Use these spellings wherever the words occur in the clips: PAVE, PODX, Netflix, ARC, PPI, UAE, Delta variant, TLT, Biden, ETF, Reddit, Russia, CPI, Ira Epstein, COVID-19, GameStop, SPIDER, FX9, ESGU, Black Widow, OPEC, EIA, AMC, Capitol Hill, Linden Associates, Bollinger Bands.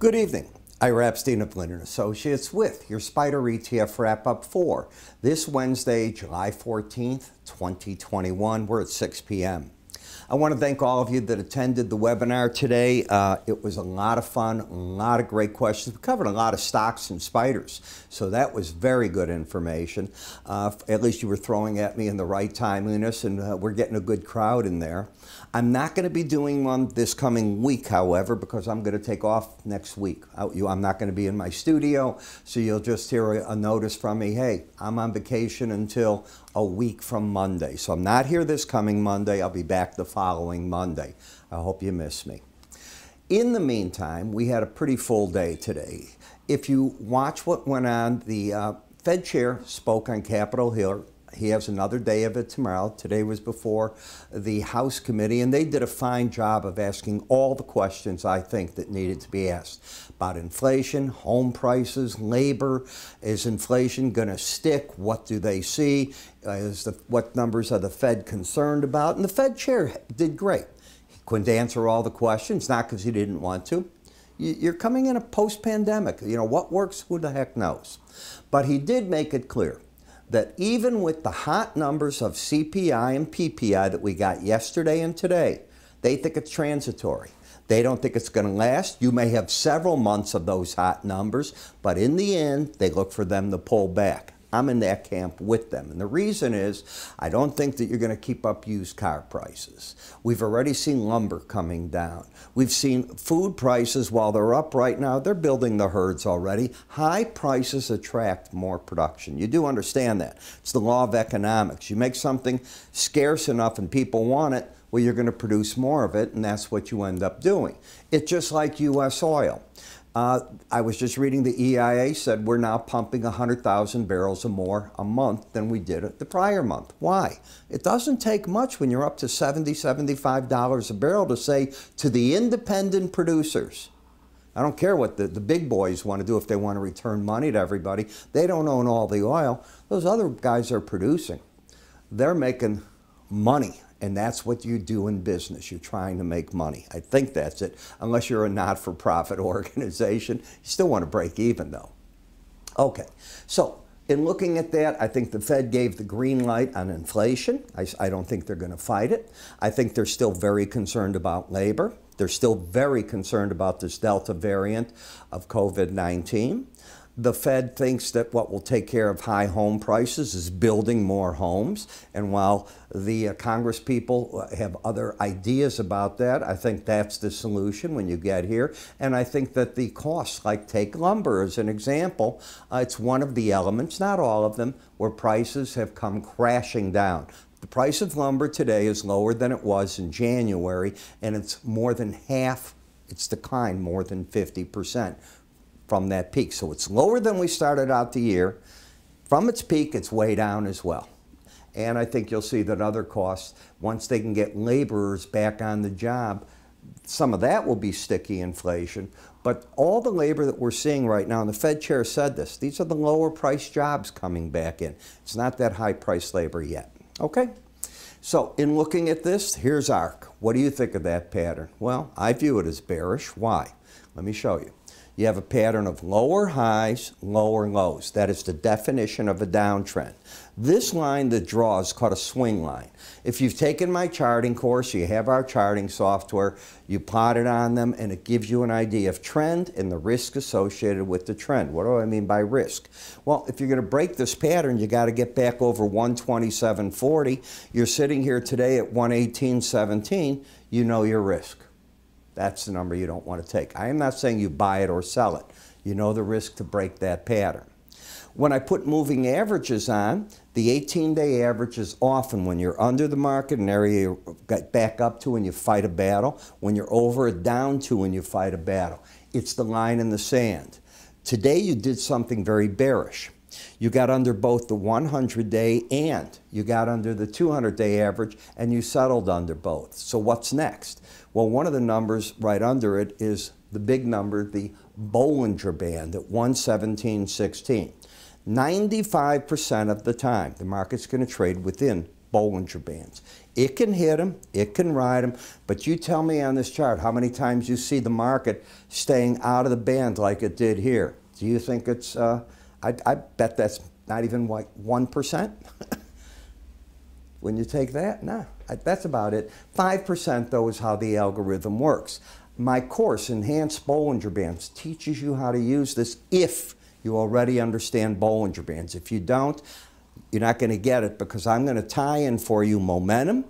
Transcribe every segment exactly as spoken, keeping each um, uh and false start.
Good evening. Ira Epstein of Linden Associates with your SPIDER E T F wrap-up for this Wednesday, July fourteenth, twenty twenty-one. We're at six p m I want to thank all of you that attended the webinar today. Uh, it was a lot of fun, a lot of great questions. We covered a lot of stocks and spiders, so that was very good information. Uh, at least you were throwing at me in the right timeliness, and uh, we're getting a good crowd in there. I'm not going to be doing one this coming week, however, because I'm going to take off next week. I'm not going to be in my studio, so you'll just hear a notice from me, hey, I'm on vacation until a week from Monday. So I'm not here this coming Monday. I'll be back the following Monday. I hope you miss me. In the meantime, we had a pretty full day today. If you watch what went on, the uh, Fed chair spoke on Capitol Hill. He has another day of it tomorrow. Today was before the House committee, and they did a fine job of asking all the questions, I think, that needed to be asked about inflation, home prices, labor. Is inflation going to stick? What do they see? Is the, what numbers are the Fed concerned about? And the Fed chair did great. He couldn't answer all the questions, not because he didn't want to. You're coming in a post-pandemic. You know, what works? Who the heck knows? But he did make it clear that even with the hot numbers of C P I and P P I that we got yesterday and today, they think it's transitory. They don't think it's going to last. You may have several months of those hot numbers, but in the end, they look for them to pull back. I'm in that camp with them. And the reason is, I don't think that you're going to keep up used car prices. We've already seen lumber coming down. We've seen food prices, while they're up right now, they're building the herds already. High prices attract more production. You do understand that. It's the law of economics. You make something scarce enough and people want it, well, you're going to produce more of it, and that's what you end up doing. It's just like U S oil. Uh, I was just reading the E I A said we're now pumping one hundred thousand barrels or more a month than we did the prior month. Why? It doesn't take much when you're up to seventy, seventy-five dollars a barrel to say to the independent producers, I don't care what the, the big boys want to do if they want to return money to everybody. They don't own all the oil. Those other guys are producing. They're making money. And that's what you do in business. You're trying to make money. I think that's it. Unless you're a not-for-profit organization. You still want to break even, though. Okay. So in looking at that, I think the Fed gave the green light on inflation. I, I don't think they're going to fight it. I think they're still very concerned about labor. They're still very concerned about this Delta variant of COVID nineteen. The Fed thinks that what will take care of high home prices is building more homes. And while the uh, Congress people have other ideas about that, I think that's the solution when you get here. And I think that the costs, like take lumber as an example, uh, it's one of the elements, not all of them, where prices have come crashing down. The price of lumber today is lower than it was in January, and it's more than half, it's declined more than fifty percent. From that peak. So it's lower than we started out the year. From its peak, it's way down as well. And I think you'll see that other costs, once they can get laborers back on the job, some of that will be sticky inflation. But all the labor that we're seeing right now, and the Fed chair said this, these are the lower priced jobs coming back in. It's not that high priced labor yet. Okay? So in looking at this, here's ARC. What do you think of that pattern? Well, I view it as bearish. Why? Let me show you. You have a pattern of lower highs, lower lows. That is the definition of a downtrend. This line that draws is called a swing line. If you've taken my charting course, you have our charting software, you plot it on them, and it gives you an idea of trend and the risk associated with the trend. What do I mean by risk? Well, if you're going to break this pattern, you got to get back over one twenty-seven forty. You're sitting here today at one eighteen seventeen. You know your risk. That's the number you don't want to take. I am not saying you buy it or sell it. You know the risk to break that pattern. When I put moving averages on, the eighteen day average is often when you're under the market, an area you get back up to and you fight a battle, when you're over or down to and you fight a battle. It's the line in the sand. Today you did something very bearish. You got under both the one hundred day and you got under the two hundred day average, and you settled under both. So what's next? Well, one of the numbers right under it is the big number, the Bollinger Band at one seventeen sixteen. ninety-five percent of the time, the market's going to trade within Bollinger Bands. It can hit them, it can ride them, but you tell me on this chart how many times you see the market staying out of the band like it did here. Do you think it's, uh, I, I bet that's not even like one percent? When you take that, no, nah, that's about it. five percent though is how the algorithm works. My course, Enhanced Bollinger Bands, teaches you how to use this if you already understand Bollinger Bands. If you don't, you're not going to get it, because I'm going to tie in for you momentum,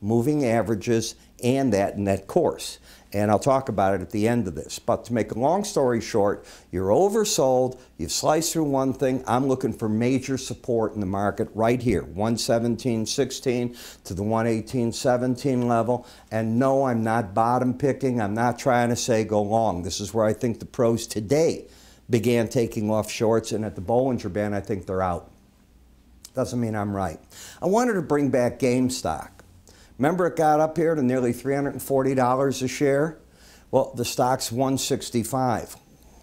moving averages, and that in that course. And I'll talk about it at the end of this. But to make a long story short, you're oversold, you've sliced through one thing. I'm looking for major support in the market right here, one seventeen sixteen to the one eighteen seventeen level. And no, I'm not bottom picking. I'm not trying to say go long. This is where I think the pros today began taking off shorts, and at the Bollinger Band, I think they're out. Doesn't mean I'm right. I wanted to bring back GameStop. Remember, it got up here to nearly three hundred forty dollars a share? Well, the stock's one sixty-five.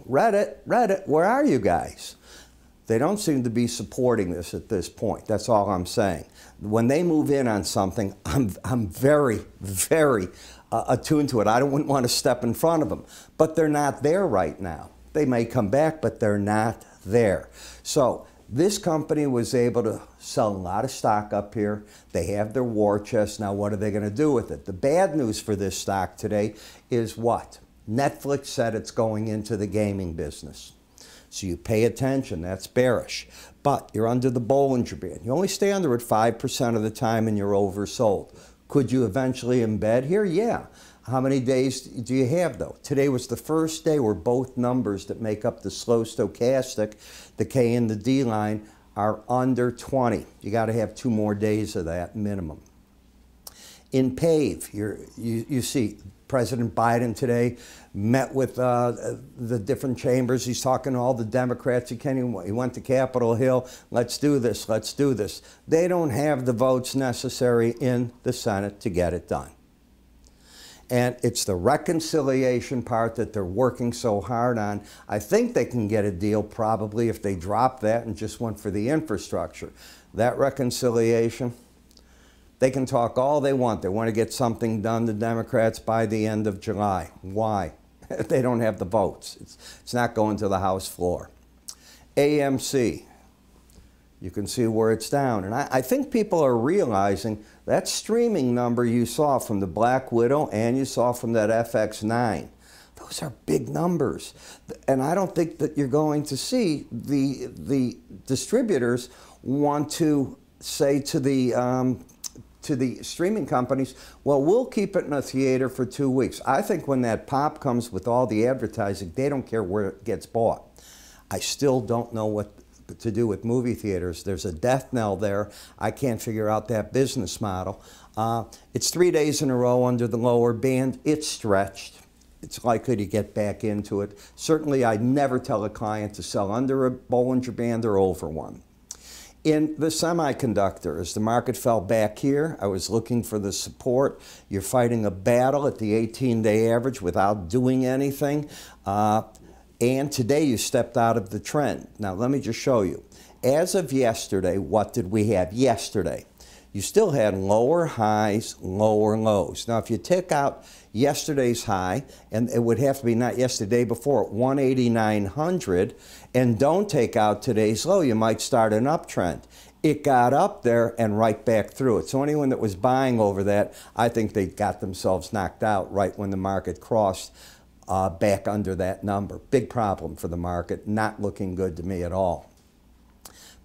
Reddit, Reddit, where are you guys? They don't seem to be supporting this at this point. That's all I'm saying. When they move in on something, I'm, I'm very, very uh, attuned to it. I wouldn't want to step in front of them. But they're not there right now. They may come back, but they're not there. So this company was able to sell a lot of stock up here. They have their war chest. Now, what are they going to do with it? The bad news for this stock today is what? Netflix said it's going into the gaming business. So you pay attention. That's bearish. But you're under the Bollinger Band. You only stay under it five percent of the time, and you're oversold. Could you eventually embed here? Yeah. How many days do you have, though? Today was the first day where both numbers that make up the slow stochastic, the K and the D line, are under twenty. You got to have two more days of that minimum. In PAVE, you're, you, you see President Biden today met with uh, the different chambers. He's talking to all the Democrats. He, can't even, he went to Capitol Hill. Let's do this. Let's do this. They don't have the votes necessary in the Senate to get it done. And it's the reconciliation part that they're working so hard on. I think they can get a deal probably if they drop that and just went for the infrastructure. That reconciliation, they can talk all they want. They want to get something done, the Democrats, by the end of July. Why? They don't have the votes. It's, it's not going to the House floor. A M C. You can see where it's down. And I, I think people are realizing that streaming number you saw from the Black Widow and you saw from that F X nine, those are big numbers. And I don't think that you're going to see the, the distributors want to say to the, um, to the streaming companies, well, we'll keep it in a theater for two weeks. I think when that pop comes with all the advertising, they don't care where it gets bought. I still don't know what to do with movie theaters. There's a death knell there. I can't figure out that business model. Uh, it's three days in a row under the lower band. It's stretched. It's likely to get back into it. Certainly, I never tell a client to sell under a Bollinger Band or over one. In the semiconductor, as the market fell back here, I was looking for the support. You're fighting a battle at the eighteen day average without doing anything. Uh, And today you stepped out of the trend. Now let me just show you. As of yesterday, what did we have yesterday? You still had lower highs, lower lows. Now if you take out yesterday's high, and it would have to be not yesterday before, at one eighty-nine hundred, and don't take out today's low, you might start an uptrend. It got up there and right back through it. So anyone that was buying over that, I think they got themselves knocked out right when the market crossed Uh, back under that number. Big problem for the market. Not looking good to me at all.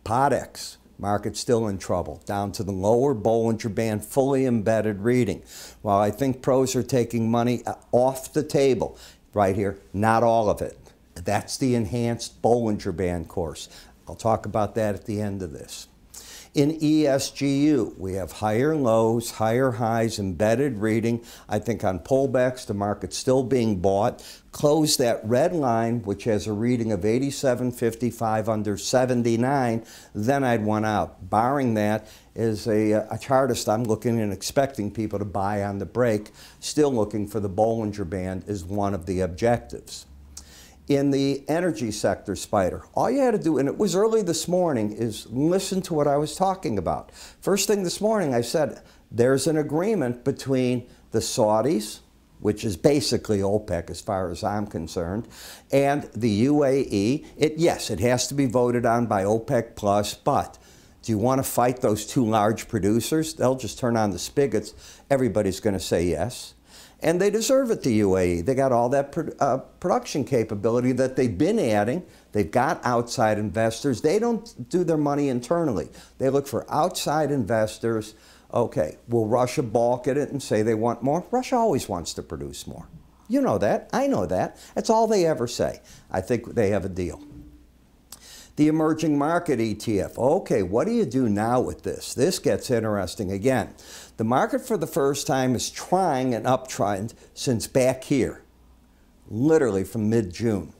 P O D X, market still in trouble. Down to the lower Bollinger Band, fully embedded reading. While I think pros are taking money off the table right here, not all of it. That's the Enhanced Bollinger Band course. I'll talk about that at the end of this. In E S G U, we have higher lows, higher highs, embedded reading. I think on pullbacks, the market's still being bought. Close that red line, which has a reading of eighty-seven fifty-five under seventy-nine, then I'd want out. Barring that, is a, a chartist I'm looking and expecting people to buy on the break. Still looking for the Bollinger Band is one of the objectives. in the energy sector SPIDER. All you had to do, and it was early this morning, is listen to what I was talking about. First thing this morning, I said there's an agreement between the Saudis, which is basically OPEC as far as I'm concerned, and the U A E. It, yes, it has to be voted on by OPEC Plus, but do you want to fight those two large producers? They'll just turn on the spigots. Everybody's going to say yes. And they deserve it, the U A E. They got all that pro uh, production capability that they've been adding. They've got outside investors. They don't do their money internally. They look for outside investors. Okay, will Russia balk at it and say they want more? Russia always wants to produce more. You know that. I know that. That's all they ever say. I think they have a deal. The emerging market E T F. Okay, what do you do now with this? This gets interesting again. The market for the first time is trying an uptrend since back here, literally from mid-June.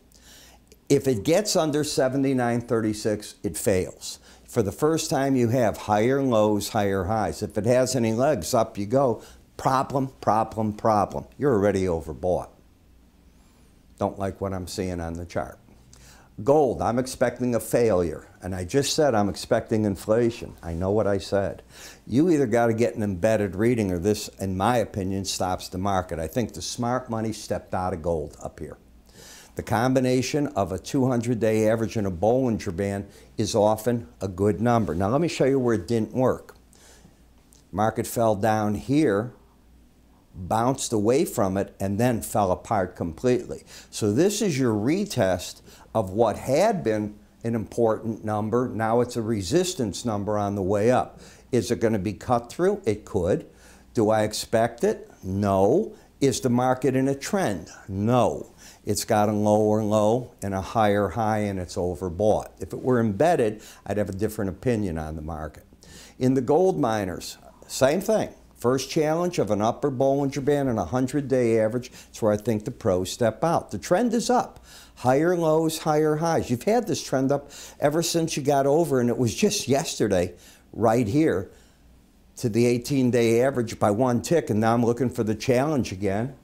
If it gets under seventy-nine thirty-six, it fails. For the first time, you have higher lows, higher highs. If it has any legs, up you go. Problem, problem, problem. You're already overbought. Don't like what I'm seeing on the chart. Gold, I'm expecting a failure. And I just said I'm expecting inflation. I know what I said. You either got to get an embedded reading or this, in my opinion, stops the market. I think the smart money stepped out of gold up here. The combination of a two hundred day average and a Bollinger Band is often a good number. Now let me show you where it didn't work. Market fell down here, bounced away from it, and then fell apart completely. So this is your retest of what had been an important number. Now it's a resistance number on the way up. Is it going to be cut through? It could. Do I expect it? No. Is the market in a trend? No. It's got a lower low and a higher high, and it's overbought. If it were embedded, I'd have a different opinion on the market. In the gold miners, same thing. First challenge of an upper Bollinger Band and a hundred day average. That's where I think the pros step out. The trend is up. Higher lows, higher highs. You've had this trend up ever since you got over, and it was just yesterday right here to the eighteen day average by one tick, and now I'm looking for the challenge again.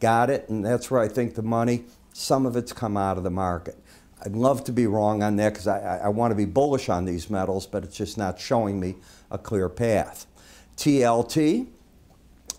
Got it, and that's where I think the money, some of it's come out of the market. I'd love to be wrong on that because I, I want to be bullish on these metals, but it's just not showing me a clear path. T L T,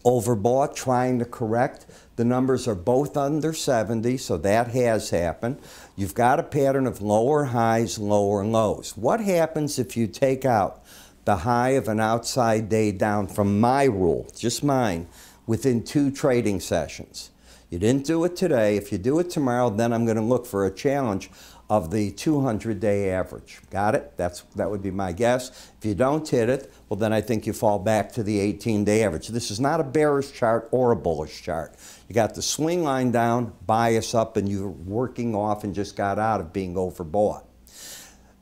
overbought, trying to correct. The numbers are both under seventy, so that has happened. You've got a pattern of lower highs, lower lows. What happens if you take out the high of an outside day down from my rule, just mine, within two trading sessions? You didn't do it today. If you do it tomorrow, then I'm going to look for a challenge of the two hundred day average. Got it? That's, that would be my guess. If you don't hit it, well, then I think you fall back to the eighteen day average. This is not a bearish chart or a bullish chart. You got the swing line down, bias up, and you're working off and just got out of being overbought.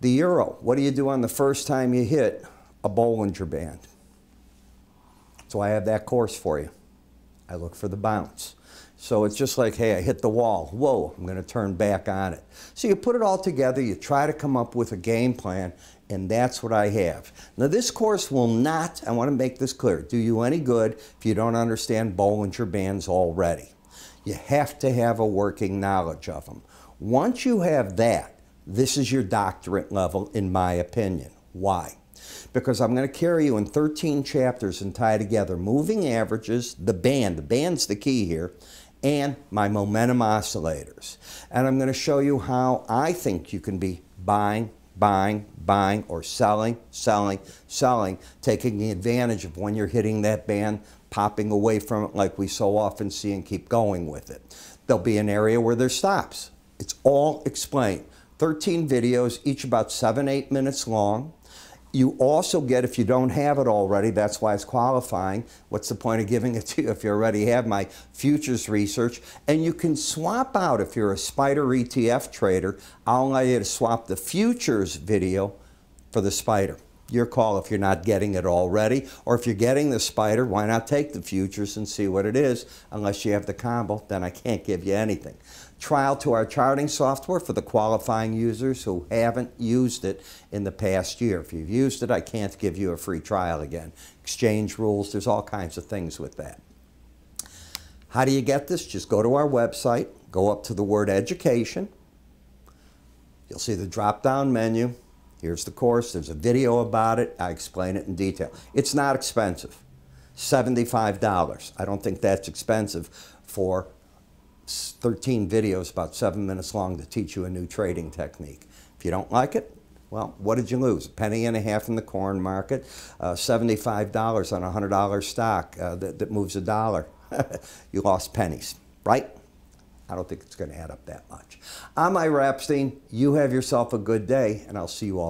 The euro, what do you do on the first time you hit a Bollinger Band? So I have that course for you. I look for the bounce. So it's just like, hey, I hit the wall. Whoa, I'm going to turn back on it. So you put it all together, you try to come up with a game plan, and that's what I have. Now this course will not, I want to make this clear, do you any good if you don't understand Bollinger Bands already. You have to have a working knowledge of them. Once you have that, this is your doctorate level, in my opinion. Why? Because I'm going to carry you in thirteen chapters and tie together moving averages, the band, the band's the key here, and my momentum oscillators. And I'm going to show you how I think you can be buying, buying, buying, or selling, selling, selling, taking advantage of when you're hitting that band, popping away from it like we so often see and keep going with it. There'll be an area where there stops. It's all explained. thirteen videos, each about seven, eight minutes long. You also get, if you don't have it already, that's why it's qualifying. What's the point of giving it to you if you already have my futures research? And you can swap out, if you're a SPIDER E T F trader, I'll allow you to swap the futures video for the SPIDER. Your call if you're not getting it already. Or if you're getting the SPIDER, why not take the futures and see what it is? Unless you have the combo, then I can't give you anything. Trial to our charting software for the qualifying users who haven't used it in the past year. If you've used it, I can't give you a free trial again. Exchange rules, there's all kinds of things with that. How do you get this? Just go to our website, Go up to the word education. You'll see the drop-down menu. Here's the course. There's a video about it. I explain it in detail. It's not expensive. seventy-five dollars. I don't think that's expensive for thirteen videos about seven minutes long to teach you a new trading technique. If you don't like it, well, what did you lose? A penny and a half in the corn market, uh, seventy-five dollars on a one hundred dollar stock uh, that, that moves a dollar. You lost pennies, right? I don't think it's going to add up that much. I'm Ira Epstein. You have yourself a good day, and I'll see you all.